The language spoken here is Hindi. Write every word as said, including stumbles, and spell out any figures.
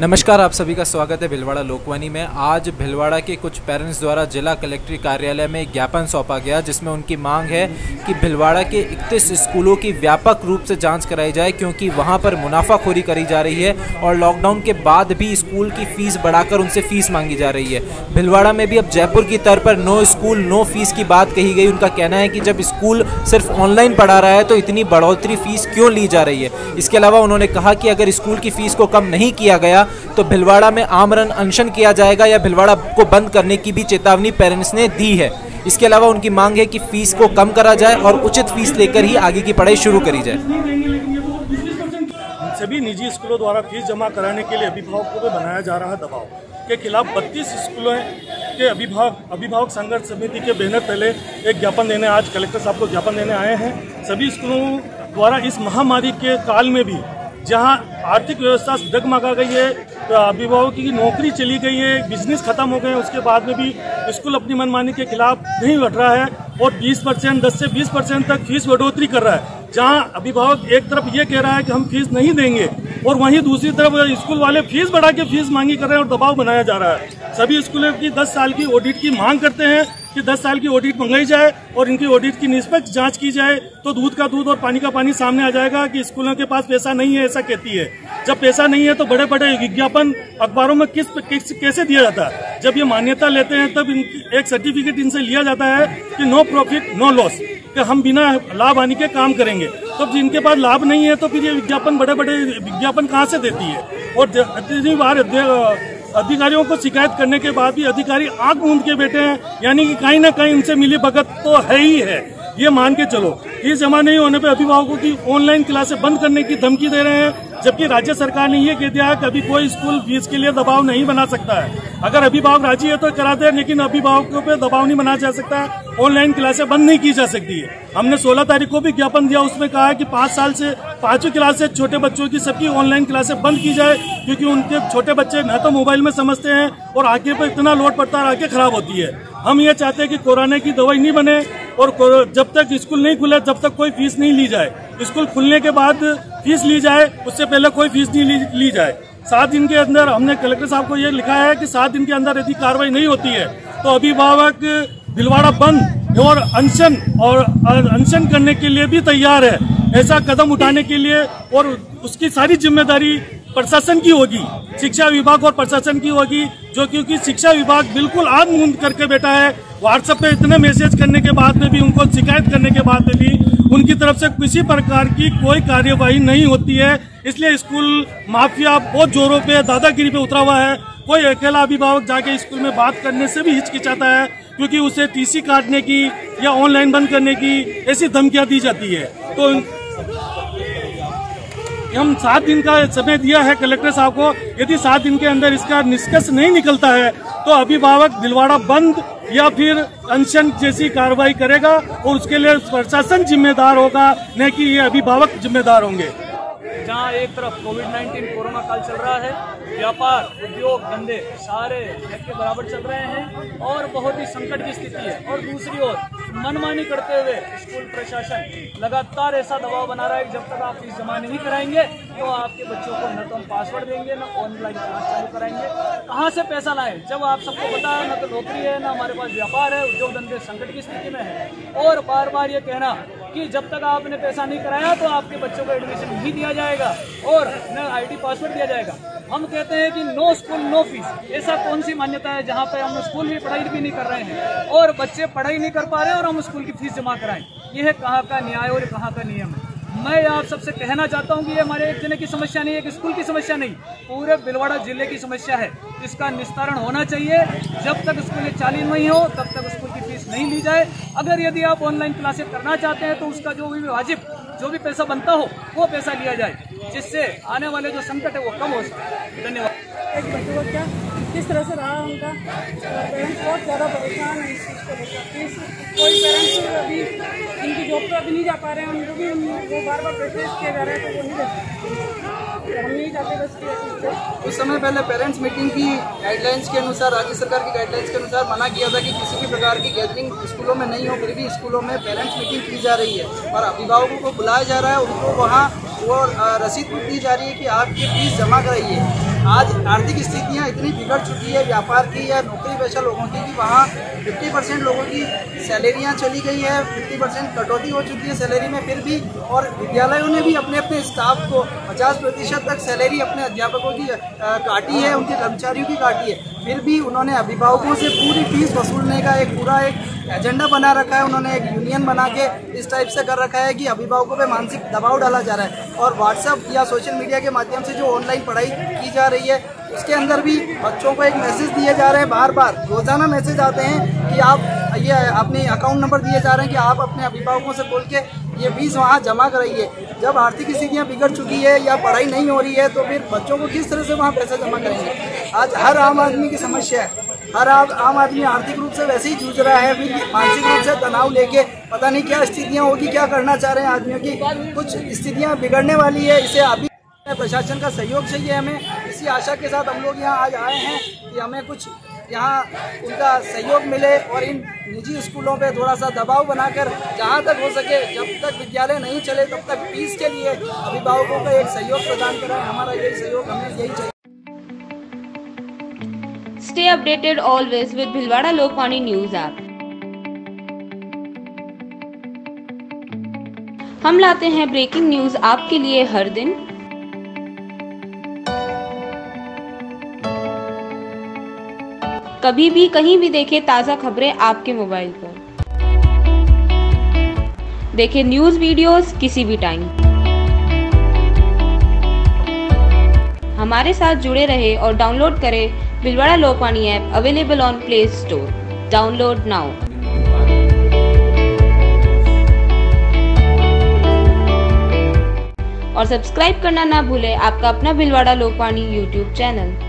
नमस्कार, आप सभी का स्वागत है भीलवाड़ा लोकवाणी में। आज भीलवाड़ा के कुछ पेरेंट्स द्वारा जिला कलेक्ट्री कार्यालय में एक ज्ञापन सौंपा गया, जिसमें उनकी मांग है कि भीलवाड़ा के इकतीस स्कूलों की व्यापक रूप से जांच कराई जाए, क्योंकि वहां पर मुनाफाखोरी करी जा रही है और लॉकडाउन के बाद भी स्कूल की फ़ीस बढ़ाकर उनसे फ़ीस मांगी जा रही है। भीलवाड़ा में भी अब जयपुर की तर्ज पर नो स्कूल नो फीस की बात कही गई। उनका कहना है कि जब स्कूल सिर्फ ऑनलाइन पढ़ा रहा है तो इतनी बढ़ोतरी फ़ीस क्यों ली जा रही है। इसके अलावा उन्होंने कहा कि अगर स्कूल की फ़ीस को कम नहीं किया गया तो भीलवाड़ा में आमरण अनशन किया जाएगा या भीलवाड़ा को बंद करने की भी चेतावनी पेरेंट्स ने दी है। इसके अलावा उनकी मांग है कि फीस को कम करा जाए और उचित फीस लेकर ही आगे की पढ़ाई शुरू करी जाए। सभी निजी स्कूलों द्वारा फीस जमा कराने के लिए अभिभावकों पर बनाया जा रहा दबाव के खिलाफ बत्तीस स्कूलों के अभिभावक अभिभावक संघर्ष समिति के बैनर तले एक ज्ञापन देने आज कलेक्टर साहब को ज्ञापन देने आए हैं। सभी स्कूलों द्वारा इस महामारी के काल में भी जहाँ आर्थिक व्यवस्था डगमगा गई है, अभिभावकों की नौकरी चली गई है, बिजनेस खत्म हो गए, उसके बाद में भी स्कूल अपनी मनमानी के खिलाफ नहीं बढ़ रहा है और बीस परसेंट दस से बीस परसेंट तक फीस बढ़ोतरी कर रहा है। जहाँ अभिभावक एक तरफ ये कह रहा है कि हम फीस नहीं देंगे और वहीं दूसरी तरफ स्कूल वाले फीस बढ़ा के फीस मांगी कर रहे हैं और दबाव बनाया जा रहा है। सभी स्कूलों की दस साल की ऑडिट की मांग करते हैं कि दस साल की ऑडिट मंगाई जाए और इनकी ऑडिट की निष्पक्ष जांच की जाए तो दूध का दूध और पानी का पानी सामने आ जाएगा कि स्कूलों के पास पैसा नहीं है, ऐसा कहती है। जब पैसा नहीं है तो बड़े बड़े विज्ञापन अखबारों में किस, किस कैसे दिया जाता है। जब ये मान्यता लेते हैं तब इन, एक सर्टिफिकेट इनसे लिया जाता है कि नो प्रॉफिट नो लॉस, कि हम बिना लाभ हानि के काम करेंगे। तो जिनके पास लाभ नहीं है तो फिर ये विज्ञापन बड़े बड़े विज्ञापन कहाँ से देती है। और इतनी बार अधिकारियों को शिकायत करने के बाद भी अधिकारी आंख मूंद के बैठे हैं, यानी कि कहीं ना कहीं उनसे मिली भगत तो है ही है। ये मान के चलो, ये जमा नहीं होने पे अभिभावकों की ऑनलाइन क्लासें बंद करने की धमकी दे रहे हैं, जबकि राज्य सरकार ने ये कह दिया है कि अभी कोई स्कूल फीस के लिए दबाव नहीं बना सकता है। अगर अभिभावक राजी है तो करा दे, लेकिन अभिभावकों पर दबाव नहीं बनाया जा सकता है, ऑनलाइन क्लासें बंद नहीं की जा सकती है। हमने सोलह तारीख को भी ज्ञापन दिया, उसमें कहा है कि पाँच साल से पाँचवीं क्लास से छोटे बच्चों की सबकी ऑनलाइन क्लासें बंद की जाए, क्योंकि उनके छोटे बच्चे न तो मोबाइल में समझते हैं और आंखें पर इतना लोड पड़ता है, आंखें खराब होती है। हम ये चाहते हैं कि कोरोना की दवाई नहीं बने और जब तक स्कूल नहीं खुले जब तक कोई फीस नहीं ली जाए। स्कूल खुलने के बाद फीस ली जाए, उससे पहले कोई फीस नहीं ली, ली जाए। सात दिन के अंदर हमने कलेक्टर साहब को ये लिखा है कि सात दिन के अंदर यदि कार्रवाई नहीं होती है तो अभिभावक भीलवाड़ा बंद और अनशन और अनशन करने के लिए भी तैयार है। ऐसा कदम उठाने के लिए और उसकी सारी जिम्मेदारी प्रशासन की होगी, शिक्षा विभाग और प्रशासन की होगी, जो क्योंकि शिक्षा विभाग बिल्कुल आग मूंद करके बैठा है। व्हाट्सएप पे इतने मैसेज करने के बाद में भी, उनको शिकायत करने के बाद में भी उनकी तरफ से किसी प्रकार की कोई कार्यवाही नहीं होती है। इसलिए स्कूल माफिया बहुत जोरों पे दादागिरी पे उतरा हुआ है। कोई अकेला अभिभावक जाके स्कूल में बात करने से भी हिचकिचाता है, क्योंकि उसे टीसी काटने की या ऑनलाइन बंद करने की ऐसी धमकियाँ दी जाती है। तो हम सात दिन का समय दिया है कलेक्टर साहब को, यदि सात दिन के अंदर इसका निष्कर्ष नहीं निकलता है तो अभिभावक भीलवाड़ा बंद या फिर अनशन जैसी कार्रवाई करेगा और उसके लिए प्रशासन जिम्मेदार होगा, न कि ये अभिभावक जिम्मेदार होंगे। जहाँ एक तरफ कोविड नाइन्टीन कोरोना काल चल रहा है, व्यापार उद्योग धंधे सारे एक के बराबर चल रहे हैं और बहुत ही संकट की स्थिति है, और दूसरी ओर मनमानी करते हुए स्कूल प्रशासन लगातार ऐसा दबाव बना रहा है कि जब तक आप फीस जमा नहीं कराएंगे तो आपके बच्चों को न तो हम पासवर्ड देंगे न ऑनलाइन क्लास चालू कराएंगे। कहाँ से पैसा लाएं जब आप सबको पता है न तो नौकरी है न हमारे पास व्यापार है, उद्योग धंधे संकट की स्थिति में है। और बार बार ये कहना कि जब तक आपने पैसा नहीं कराया तो आपके बच्चों को एडमिशन नहीं दिया जाएगा और न आईडी पासवर्ड दिया जाएगा। हम कहते हैं कि नो स्कूल नो फीस, ऐसा कौन सी मान्यता है जहाँ पे हम स्कूल में पढ़ाई भी नहीं कर रहे हैं और बच्चे पढ़ाई नहीं कर पा रहे हैं और हम स्कूल की फीस जमा कराएं। यह है कहाँ का न्याय और कहाँ का नियम है। मैं आप सबसे कहना चाहता हूं कि ये हमारे एक जने की समस्या नहीं है, एक स्कूल की समस्या नहीं, पूरे भीलवाड़ा जिले की समस्या है। इसका निस्तारण होना चाहिए। जब तक स्कूलें चालू नहीं हो तब तक स्कूल की फीस नहीं ली जाए। अगर यदि आप ऑनलाइन क्लासेस करना चाहते हैं तो उसका जो भी वाजिब जो भी पैसा बनता हो वो पैसा लिया जाए, जिससे आने वाले जो संकट है वो कम हो सके। धन्यवाद। किस तरह से रहा उनका, पेरेंट्स बहुत ज़्यादा परेशान है इस चीज़ को लेकर। कोई पेरेंट्स अभी इनकी जॉब पर अभी नहीं जा पा रहे हैं, उनको भी वो बार बार प्रेशराइज किया जा रहा है तो वो नहीं जाते, हम नहीं जाते बस के। कुछ समय पहले पेरेंट्स मीटिंग की गाइडलाइंस के अनुसार, राज्य सरकार की गाइडलाइंस के अनुसार मना किया था कि किसी भी प्रकार की गैदरिंग स्कूलों में नहीं हो, फिर भी स्कूलों में पेरेंट्स मीटिंग की जा रही है और अभिभावकों को बुलाया जा रहा है। उनको वहाँ वो रसीद दी जा रही है कि आपकी फीस जमा कराइए। आज आर्थिक स्थितियाँ इतनी बिगड़ चुकी है व्यापार की या नौकरी पेशा लोगों की कि वहाँ फिफ्टी परसेंट लोगों की सैलरियाँ चली गई है, फिफ्टी परसेंट कटौती हो चुकी है सैलरी में। फिर भी और विद्यालयों ने भी अपने अपने स्टाफ को पचास प्रतिशत तक सैलरी अपने अध्यापकों की काटी है, उनके कर्मचारियों की काटी है। फिर भी उन्होंने अभिभावकों से पूरी फीस वसूलने का एक पूरा एक एजेंडा बना रखा है, उन्होंने एक यूनियन बना के इस टाइप से कर रखा है कि अभिभावकों पे मानसिक दबाव डाला जा रहा है। और व्हाट्सएप या सोशल मीडिया के माध्यम से जो ऑनलाइन पढ़ाई की जा रही है उसके अंदर भी बच्चों को एक मैसेज दिए जा रहे हैं, बार बार रोज़ाना मैसेज आते हैं कि आप ये अपने अकाउंट नंबर दिए जा रहे हैं कि आप अपने अभिभावकों से बोल के ये फीस वहाँ जमा कराइए। जब आर्थिक स्थितियाँ बिगड़ चुकी है या पढ़ाई नहीं हो रही है तो फिर बच्चों को किस तरह से वहाँ पैसा जमा करेंगे। आज हर आम आदमी की समस्या है, हर आम आदमी आर्थिक रूप से वैसे ही जूझ रहा है, फिर मानसिक रूप से तनाव लेके पता नहीं क्या स्थितियाँ होगी, क्या करना चाह रहे हैं आदमियों की। कुछ स्थितियाँ बिगड़ने वाली है, इसे अभी प्रशासन का सहयोग चाहिए हमें। इसी आशा के साथ हम लोग यहाँ आज आए हैं कि हमें कुछ यहाँ उनका सहयोग मिले और इन निजी स्कूलों पे थोड़ा सा दबाव बनाकर जहाँ तक हो सके, जब तक विद्यालय नहीं चले तब तक फीस के लिए अभिभावकों का एक सहयोग प्रदान करें। हमारा यही सहयोग हमें यही चाहिए। Stay updated always with Bhilwada Lokwaani News app। हम लाते हैं ब्रेकिंग न्यूज आपके लिए हर दिन। कभी भी कहीं भी देखें ताजा खबरें आपके मोबाइल पर। देखें न्यूज वीडियोस किसी भी टाइम। हमारे साथ जुड़े रहे और डाउनलोड करें Bhilwara Lokvani app, available on Play Store. Download now. और सब्सक्राइब करना ना भूले आपका अपना भीलवाड़ा लोकवाणी यूट्यूब चैनल।